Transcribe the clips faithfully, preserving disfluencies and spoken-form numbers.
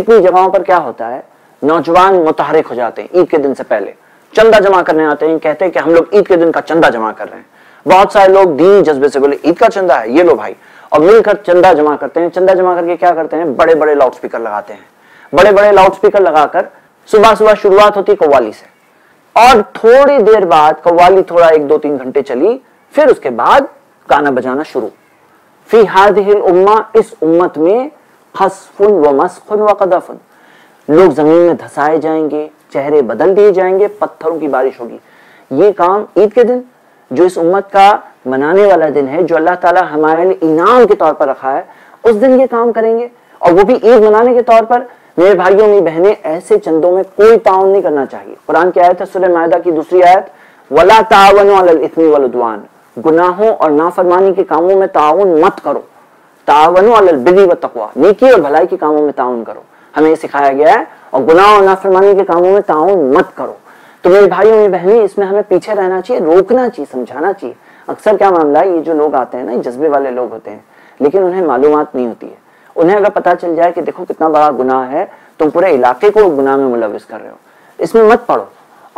कितनी जगहों पर क्या होता है, नौजवान मुतहरिक हो जाते हैं ईद के दिन से पहले, चंदा जमा करने आते हैं, कहते हैं कि हम लोग ईद के दिन का चंदा जमा कर रहे हैं। बहुत सारे लोग दीनी जज्बे से बोले ईद का चंदा है ये लो भाई, और मिलकर चंदा जमा करते हैं। चंदा जमा करके क्या करते हैं, बड़े बड़े लाउड स्पीकर लगाते हैं। बड़े बड़े लाउड स्पीकर लगाकर सुबह सुबह शुरुआत होती कव्वाली से, और थोड़ी देर बाद कव्वाली थोड़ा एक दो तीन घंटे चली, फिर उसके बाद गाना बजाना शुरू। फी हादिहिल उम्मा, इस उम्मत में हस्फुन व मस्खुन व कदफुन, लोग जमीन में धसाए जाएंगे, चेहरे बदल दिए जाएंगे, पत्थरों की बारिश होगी। ये काम ईद के दिन जो इस उम्मत का मनाने वाला दिन है, जो अल्लाह ताला हमारे लिए इनाम के तौर पर रखा है, उस दिन ये काम करेंगे, और वो भी ईद मनाने के तौर पर। मेरे भाइयों मेरी बहनें, ऐसे चंदों में कोई ताउन नहीं करना चाहिए। कुरान की आयत है सूरह मायदा की दूसरी आयत, वला तावनु अलल इस्मी वल उद्वान, गुनाहों और नाफरमानी के कामों में ताउन मत करो। तावनु अलल बिर्रि व तकवा, नेकी और भलाई के कामों में ताउन करो, हमें सिखाया गया है, और गुनाह और नाफरमानी के कामों में ताउन मत करो। तो मेरे भाइयों मेरी बहनें, इसमें हमें पीछे रहना चाहिए, रोकना चाहिए, समझाना चाहिए। अक्सर क्या मामला है, ये जो लोग आते हैं ना, जज्बे वाले लोग होते हैं, लेकिन उन्हें मालूमात नहीं होती है। उन्हें अगर पता चल जाए कि देखो कितना बड़ा गुनाह है, तुम पूरे इलाके को गुनाह में मुलविस कर रहे हो, इसमें मत पड़ो।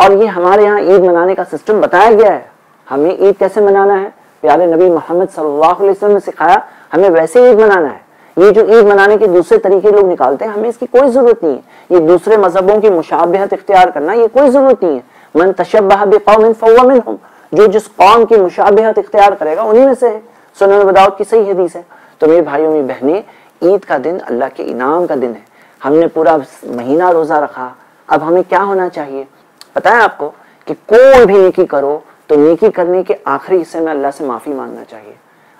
और ये हमारे यहाँ ईद मनाने का सिस्टम बताया गया है, हमें ईद कैसे मनाना है प्यारे नबी मोहम्मद सल्लल्लाहु अलैहि वसल्लम ने सिखाया, हमें वैसे ईद मनाना है। ये जो ईद मनाने के दूसरे तरीके लोग निकालते हैं, हमें इसकी कोई जरूरत नहीं है। ये दूसरे मजहबों की मुशाबहत इख्तियार करना, ये कोई जरूरत नहीं है। मन तशब्बह बिक़ौमिन फहुव मिनहुम, जो जिस कौम की मुशाबहत इख्तियार करेगा उन्हीं में से है। सुनन दाऊद की सही हदीस है। तो मेरे भाइयों मेरी बहनें, ईद का दिन अल्लाह के इनाम का दिन है। हमने पूरा महीना रोजा रखा, अब हमें क्या होना चाहिए पता है आपको, कि कोई भी नेकी करो तो नेकी करने के आखिरी हिस्से में अल्लाह से माफ़ी मांगना चाहिए,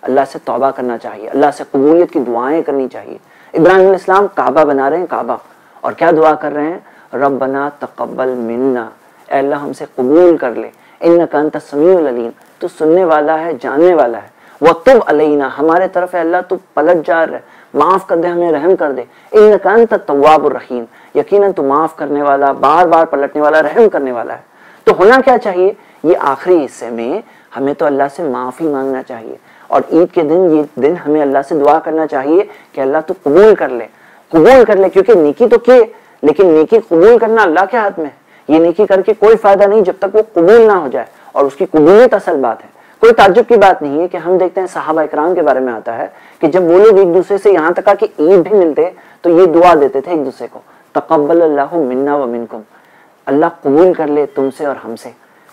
अल्लाह से तौबा करना चाहिए, अल्लाह से कबूलियत की दुआएं करनी चाहिए। इब्राहिम अलैहिस्सलाम काबा बना रहे हैं, काबा, और क्या दुआ कर रहे हैं, रब्बना तकब्बल मिन्ना, ऐ अल्लाह हमसे कबूल कर ले, इन्नका अंत समीउल अलीम, तू सुनने वाला है, जानने वाला है, व तुब अलैना, हमारे तरफ अल्लाह तू पलट जा रहे, माफ़ कर दे, हमें रहम कर दे, इन्नका अंत तव्वाबुर रहीम, यकीनन तू माफ़ करने वाला, बार बार पलटने वाला, रहम करने वाला है। तो होना क्या चाहिए, ये आखिरी हिस्से में हमें तो अल्लाह से माफ़ी मांगना चाहिए, और ईद के दिन, ये दिन हमें अल्लाह से दुआ करना चाहिए कि अल्लाह तो कबूल कर ले, कबूल कर ले, क्योंकि नेकी तो किए, लेकिन नेकी कबूल करना अल्लाह के हाथ में है। ये नेकी करके कोई फ़ायदा नहीं जब तक वो कबूल ना हो जाए, और उसकी कबूलियत असल बात है। कोई ताज्जुब की बात नहीं है कि हम देखते हैं सहाबा इकराम के बारे में आता है कि जब वो लोग एक दूसरे से यहाँ तक आ कि ईद भी मिलते तो ये दुआ देते थे एक दूसरे को, तक़ब्बलल्लाहु मिन्ना व मिनकुम, अल्लाह कबूल कर ले तुमसे और हमसे।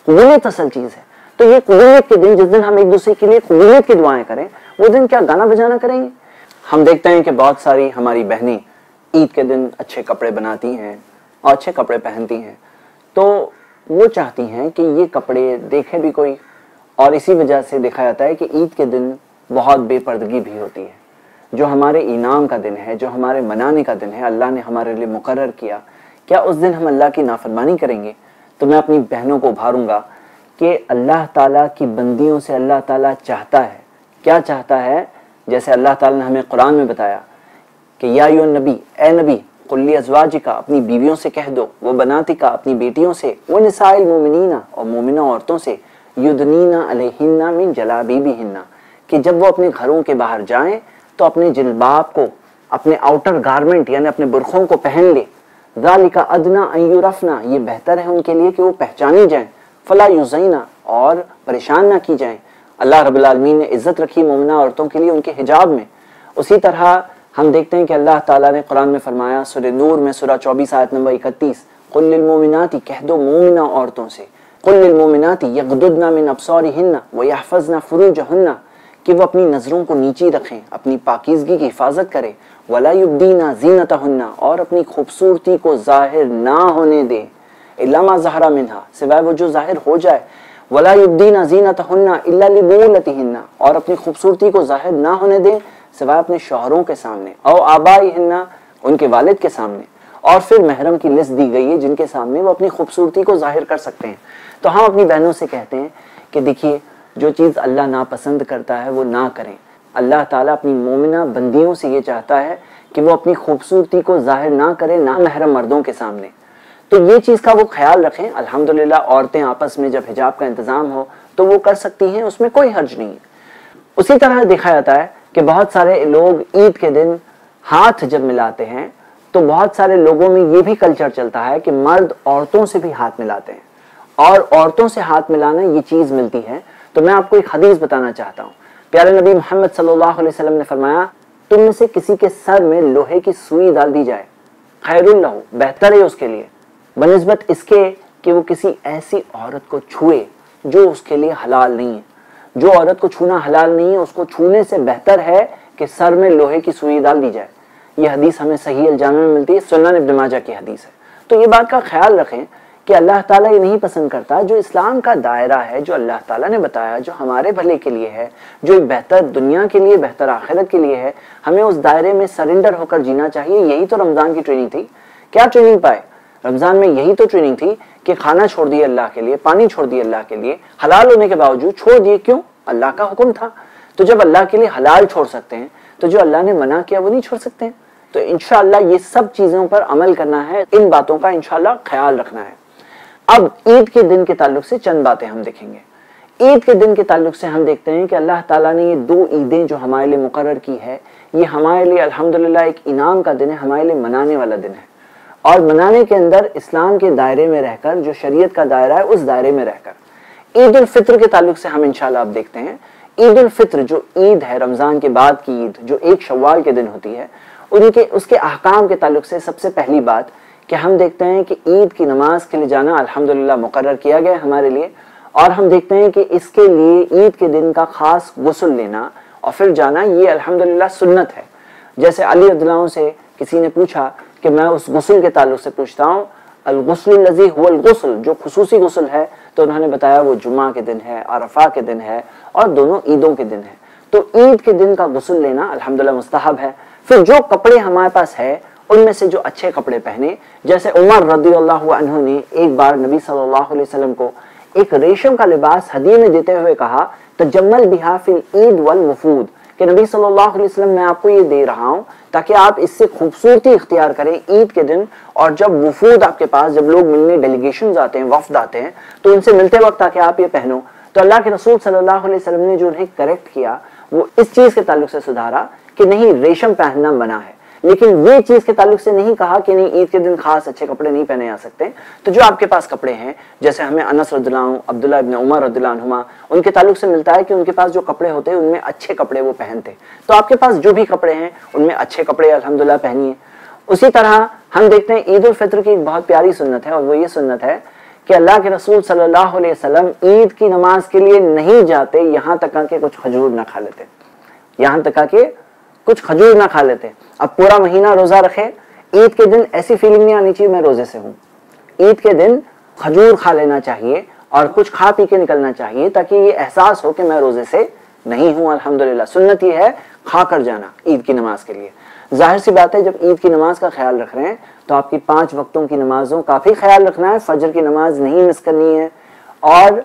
कबूलियत असल चीज़ है। तो ये कबूलियत के दिन, जिस दिन हम एक दूसरे के लिए कबूलियत की दुआएं करें, वो दिन क्या गाना बजाना करेंगे? हम देखते हैं कि बहुत सारी हमारी बहनें ईद के दिन अच्छे कपड़े बनाती हैं और अच्छे कपड़े पहनती हैं, तो वो चाहती हैं कि ये कपड़े देखे भी कोई, और इसी वजह से देखा जाता है कि ईद के दिन बहुत बेपर्दगी भी होती है। जो हमारे इनाम का दिन है, जो हमारे मनाने का दिन है, अल्लाह ने हमारे लिए मुकर्रर किया, क्या उस दिन हम अल्लाह की नाफरमानी करेंगे? तो मैं अपनी बहनों को उभारूँगा कि अल्लाह ताला की बंदियों से अल्लाह ताला चाहता है, क्या चाहता है, जैसे अल्लाह ताला ने हमें कुरान में बताया कि या यो नबी, ए नबी, कुल्ली अज़वाजिका, अपनी बीवियों से कह दो, वो बनातिका, अपनी बेटियों से, वो निसाइल मोमिनीना, और मोमिना औरतों से, युदनीना अलैहिन्ना मिन जलाबीबिहिन्ना, कि जब वो अपने घरों के बाहर जाएँ तो अपने जिल्बाब को, अपने आउटर गारमेंट यानी अपने बुरखों को पहन ले, ज़ालिका अदना अन युरफ़ना, ये बेहतर है उनके लिए कि वो पहचानी जाएँ, फला युज़ैना, और परेशान ना की जाएं। अल्लाह रब्बुल आलमीन ने इज़्ज़त रखी मोमिना औरतों के लिए उनके हिजाब में। उसी तरह हम देखते हैं कि अल्लाह ताला ने कुरान में फरमाया सूरह नूर में सूरह चौबीस आयत नंबर इकतीस, कुल लिल मोमिनाती, कह दो मोमिना औरतों से, कुल लिल मोमिनाती यग़्दुदना मिन अब्सारिहिन्ना व यहफ़ज़ना फ़ुरूजहन्ना, कि वो अपनी नज़रों को नीची रखें, अपनी पाकीज़गी की हिफाजत करें, वला युबदीना ज़ीनतहुन्ना, और अपनी खूबसूरती को ज़ाहिर ना होने दें, इल्लामा ज़हरा मिन्हा, सिवाय वो जो ज़ाहिर हो जाए, वला युबदीना ज़ीनतहुन्ना इल्ला लिबूलतिहिन्ना, और अपनी खूबसूरती को ज़ाहिर ना होने दें सिवाय अपने शौहरों के सामने, और आबाइहिन्ना, उनके वालिद के सामने, और फिर महरम की लिस्ट दी गई है जिनके सामने वो अपनी खूबसूरती को ज़ाहिर कर सकते हैं। तो हम अपनी बहनों से कहते हैं कि देखिए, जो चीज़ अल्लाह नापसंद करता है वो ना करें। अल्लाह ताला अपनी मोमिना बंदियों से ये चाहता है कि वो अपनी खूबसूरती को ज़ाहिर ना करें, ना महरम मर्दों के सामने, तो ये चीज़ का वो ख्याल रखें। अल्हम्दुलिल्लाह औरतें आपस में जब हिजाब का इंतज़ाम हो तो वो कर सकती हैं, उसमें कोई हर्ज नहीं है। उसी तरह देखा जाता है कि बहुत सारे लोग ईद के दिन हाथ जब मिलाते हैं तो तो बहुत सारे लोगों में ये भी कल्चर चलता है कि मर्द औरतों से भी हाथ मिलाते हैं और औरतों से हाथ मिलाना ये चीज़ मिलती है। तो मैं आपको एक हदीस बताना चाहता हूँ। प्यारे नबी मोहम्मद सल्लल्लाहु अलैहि वसल्लम ने फरमाया, तुम में से किसी के सर में लोहे की सुई डाल दी जाए, खैरुल लहू, बेहतर है उसके लिए, बनिस्बत इसके कि वो किसी ऐसी औरत को छुए जो उसके लिए हलाल नहीं है। जो औरत को छूना हलाल नहीं है उसको छूने से बेहतर है कि सर में लोहे की सुई डाल दी जाए। यह हदीस हमें सही अल-जामे में मिलती है, सुनन इब्न माजा की हदीस है। तो ये बात का ख्याल रखें कि अल्लाह ताला ये नहीं पसंद करता, जो इस्लाम का दायरा है, जो अल्लाह ताला ने बताया, जो हमारे भले के लिए है, जो बेहतर दुनिया के लिए, बेहतर आखिरत के लिए है, हमें उस दायरे में सरेंडर होकर जीना चाहिए। यही तो रमज़ान की ट्रेनिंग थी। क्या ट्रेनिंग पाए रमज़ान में? यही तो ट्रेनिंग थी कि खाना छोड़ दिए अल्लाह के लिए, पानी छोड़ दिए अल्लाह के लिए, हलाल होने के बावजूद छोड़ दिए। क्यों? अल्लाह का हुक्म था। तो जब अल्लाह के लिए हलाल छोड़ सकते हैं तो जो अल्लाह ने मना किया वो नहीं छोड़ सकते हैं। तो इंशाअल्लाह ये सब चीज़ों पर अमल करना है, इन बातों का इंशाअल्लाह ख्याल रखना है। अब ईद के दिन के ताल्लुक से चंद बातें हम देखेंगे। ईद के दिन के ताल्लुक से हम देखते हैं कि अल्लाह ताला ने ये दो ईदें जो हमारे लिए मुकर्रर की है, ये हमारे लिए अल्हम्दुलिल्लाह एक इनाम का दिन है, हमारे लिए मनाने वाला दिन है। और मनाने के अंदर इस्लाम के दायरे में रहकर, जो शरीयत का दायरा है उस दायरे में रहकर। ईद उल फित्र के ताल्लुक से हम इंशाल्लाह आप देखते हैं, ईद उल फित्र जो ईद है रमज़ान के बाद की ईद, जो एक शव्वाल के दिन होती है, उनके उसके अहकाम के ताल्लुक से सबसे पहली बात कि हम देखते हैं कि ईद की नमाज के लिए जाना अल्हम्दुलिल्लाह मुकर्रर किया गया हमारे लिए। और हम देखते हैं कि इसके लिए ईद के दिन का ख़ास गुस्ल लेना और फिर जाना, ये अल्हम्दुलिल्लाह सुन्नत है। जैसे अली रज़ियल्लाहु अन्हु से किसी ने पूछा कि मैं उस गुस्ल के ताल्लुक से पूछता हूँ, अल-गुस्लुल्लज़ी हुवल-गुस्ल, जो खुसूसी गुस्ल है, तो उन्होंने बताया वो जुम्मा के दिन है, अरफा के दिन है और दोनों ईदों के दिन है। तो ईद के दिन का गुस्ल लेना अल्हम्दुलिल्लाह मुस्तहब है। फिर जो कपड़े हमारे पास है उनमें से जो अच्छे कपड़े पहने, जैसे उमर रदियल्लाहु अन्हु ने एक बार नबी सल्लल्लाहु अलैहि वसल्लम को एक रेशम का लिबास हदिये में देते हुए कहा, तजम्मल बिहा फिल ईद वल वफूद, कि नबी सल्लल्लाहु अलैहि वसल्लम मैं आपको ये दे रहा हूँ ताकि आप इससे खूबसूरती इख्तियार करें ईद के दिन। और जब वफूद आपके पास, जब लोग मिलने डेलीगेशन आते हैं, वफद आते हैं, तो उनसे मिलते वक्त ताकि आप ये पहनो। तो अल्लाह के रसूल सल्लल्लाहु अलैहि वसल्लम ने जो उन्हें करेक्ट किया वो इस चीज़ के ताल्लुक से सुधारा कि नहीं, रेशम पहनना मना है, लेकिन ये चीज़ के ताल्लुक से नहीं कहा कि नहीं, ईद के दिन खास अच्छे कपड़े नहीं पहने जा सकते। तो जो आपके पास कपड़े हैं, जैसे हमें अनस रदियल्लाहु अन्हु, अब्दुल्लाह इब्न उमर रदियल्लाहु अन्हुमा, उनके ताल्लुक से मिलता है कि उनके पास जो कपड़े होते हैं उनमें अच्छे कपड़े वो पहनते। तो आपके पास जो भी कपड़े हैं उनमें अच्छे कपड़े अल्हम्दुलिल्लाह पहनिए। उसी तरह हम देखते हैं ईद उल फित्र की एक बहुत प्यारी सुन्नत है, और वो ये सुन्नत है कि अल्लाह के रसूल सल्लल्लाहु अलैहि वसल्लम ईद की नमाज के लिए नहीं जाते यहाँ तक के कुछ खजूर ना खा लेते, यहाँ तक के कुछ खजूर ना खा लेते। अब पूरा महीना रोज़ा रखे, ईद के दिन ऐसी फीलिंग नहीं आनी चाहिए मैं रोज़े से हूँ। ईद के दिन खजूर खा लेना चाहिए और कुछ खा पी के निकलना चाहिए ताकि ये एहसास हो कि मैं रोज़े से नहीं हूँ। अल्हम्दुलिल्लाह सुन्नत ये है खा कर जाना ईद की नमाज के लिए। जाहिर सी बात है जब ईद की नमाज का ख्याल रख रहे हैं तो आपकी पाँच वक्तों की नमाज़ों का भी ख्याल रखना है, फजर की नमाज नहीं मिस करनी है, और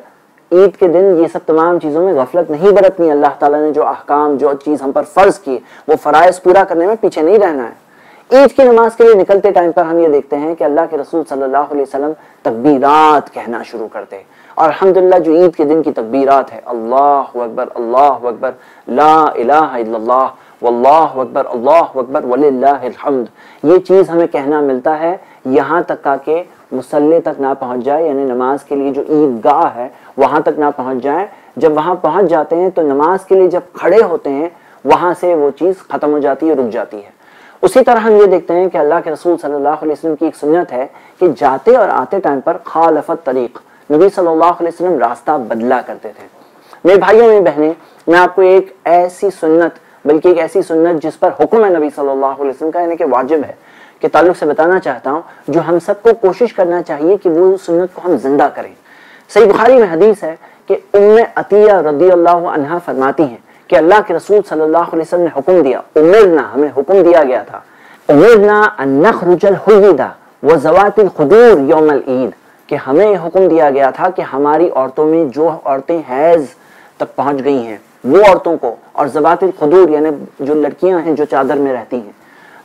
ईद के दिन ये सब तमाम चीज़ों में गफलत नहीं बरतनी। अल्लाह ताला ने जो अहकाम, जो चीज़ हम पर फ़र्ज़ की, वो फ़राइज़ पूरा करने में पीछे नहीं रहना है। ईद की नमाज के लिए निकलते टाइम पर हम ये देखते हैं कि अल्लाह के रसूल सल्लल्लाहु अलैहि वसल्लम तकबीरात कहना शुरू करते हैं। और अल्हम्दुलिल्लाह जो ईद के दिन की तकबीरात है, अल्लाहु अकबर, अल्लाहु अकबर, ला इलाहा इल्लल्लाह, वल्लाहु अकबर, अल्लाहु अकबर, वलिल्लाहिल हम्द, ये चीज़ हमें कहना मिलता है यहाँ तक का के मुसल्ले तक ना पहुँच जाए, यानी नमाज के लिए जो ईदगाह है वहाँ तक ना पहुँच जाए। जब वहाँ पहुँच जाते हैं तो नमाज के लिए जब खड़े होते हैं वहाँ से वो चीज़ ख़त्म हो जाती है, रुक जाती है। उसी तरह हम ये देखते हैं कि अल्लाह के रसूल सल्लल्लाहु अलैहि वसल्लम की एक सुन्नत है कि जाते और आते टाइम पर खालफत तरीक़, नबी सल्लल्लाहु अलैहि वसल्लम रास्ता बदला करते थे। मेरे भाइयों, मेरी बहनें, मैं आपको एक ऐसी सुन्नत, बल्कि एक ऐसी सुन्नत जिस पर हुक्म है नबी सल्लल्लाहु अलैहि वसल्लम का, यानी कि वाजिब है, के ताल्लुक से बताना चाहता हूँ, जो हम सबको कोशिश करना चाहिए कि वो सुन्नत को हम जिंदा करें। सही बुखारी में हदीस है कि उम्मे अतिया रदियल्लाहु अन्हा फरमाती हैं कि अल्लाह के रसूल सल्लल्लाहु अलैहि वसल्लम ने हुक्म दिया, उमरना, हमें हुक्म दिया गया था, उमरना अन नखरुजल हुयदा व ज़वातिल खुदूर यौमल ईद, कि हमें यह हुक्म दिया गया था कि हमारी औरतों में जो औरतें हैज़ तक पहुँच गई हैं वो औरतों को, और ज़वातिल खुदूर यानी जो लड़कियाँ हैं जो चादर में रहती हैं,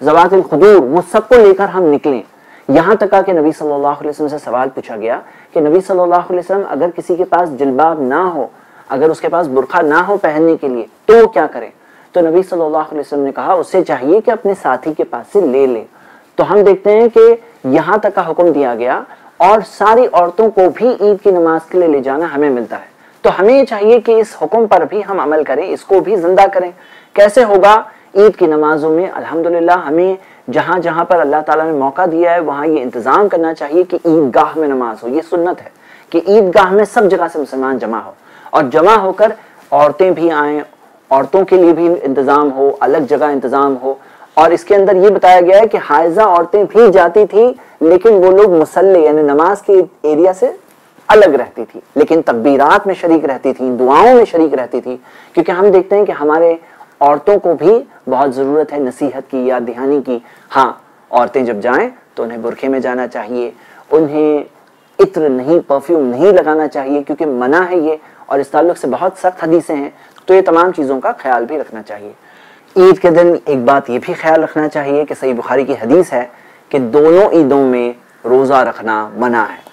ज़वातिल खुदूर, वो सबको लेकर हम निकलें। यहाँ तक कि नबी सल्लल्लाहु अलैहि वसल्लम से सवाल पूछा गया कि नबी सल्लल्लाहु अलैहि वसल्लम अगर किसी के पास जिल्बाब ना हो, अगर उसके पास बुरखा ना हो पहनने के लिए, तो वो क्या करें? तो नबी सल्लल्लाहु अलैहि वसल्लम ने कहा उससे चाहिए कि अपने साथी के पास से ले ले। तो हम देखते हैं कि यहाँ तक का हुक्म दिया गया और सारी औरतों को भी ईद की नमाज के लिए ले जाना हमें मिलता है। तो हमें चाहिए कि इस हुक्म पर भी हम अमल करें, इसको भी जिंदा करें। कैसे होगा? ईद की नमाजों में अल्हम्दुलिल्लाह हमें जहाँ जहाँ पर अल्लाह ताला ने मौका दिया है वहाँ ये इंतज़ाम करना चाहिए कि ईदगाह में नमाज हो। ये सुन्नत है कि ईदगाह में सब जगह से मुसलमान जमा हो और जमा होकर औरतें भी आएँ, औरतों के लिए भी इंतज़ाम हो, अलग जगह इंतज़ाम हो। और इसके अंदर ये बताया गया है कि हाइजा औरतें भी जाती थी लेकिन वो लोग मुसल्ले यानी नमाज के एरिया से अलग रहती थी, लेकिन तकबीरात में शरीक रहती थी, दुआओं में शरीक रहती थी। क्योंकि हम देखते हैं कि हमारे औरतों को भी बहुत ज़रूरत है नसीहत की या दहानी की। हाँ, औरतें जब जाएं तो उन्हें बुरखे में जाना चाहिए, उन्हें इत्र नहीं, परफ्यूम नहीं लगाना चाहिए क्योंकि मना है ये, और इस ताल्लुक़ से बहुत सख्त हदीसें हैं। तो ये तमाम चीज़ों का ख्याल भी रखना चाहिए। ईद के दिन एक बात ये भी ख्याल रखना चाहिए कि सही बुखारी की हदीस है कि दोनों ईदों में रोज़ा रखना मना है।